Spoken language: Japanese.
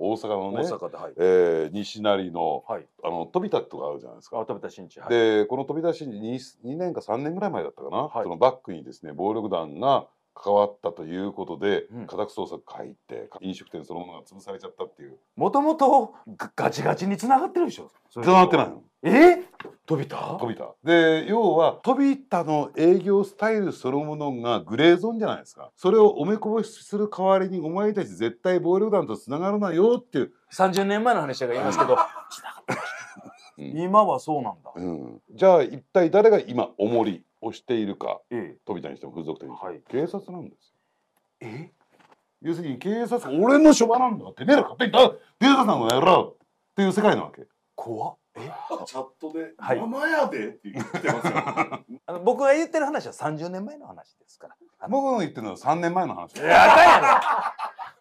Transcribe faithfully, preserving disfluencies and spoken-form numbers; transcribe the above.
大阪のね、大阪で、はい、えー、西成の、はい、あの飛田とかあるじゃないですか。あ、飛田新地、はい、でこの飛田新地ににねんかさんねんぐらい前だったかな、はい、そのバックにですね暴力団が関わったということで、うん、家宅捜索入って飲食店そのものが潰されちゃったっていう。もともとガチガチに繋がってるでしょ。繋がってないの。え、飛田飛田で、要は飛田の営業スタイルそのものがグレーゾーンじゃないですか。それをおめこぼしする代わりにお前たち絶対暴力団とつながるなよっていう。さんじゅうねんまえの話だから言いますけど今はそうなんだ、うん、じゃあ一体誰が今重りをしているか、ええ、飛田にしても風俗店にしても、はい、警察なんです。え、要するに警察俺の職場なんだ、てめえら勝手に出たなんだやろっていう世界なわけ。怖っ。チャットで「ママやで」って言ってますよ。あの、僕が言ってる話はさんじゅうねんまえの話ですから。僕の言ってるのはさんねんまえの話。いや、あかんやろ。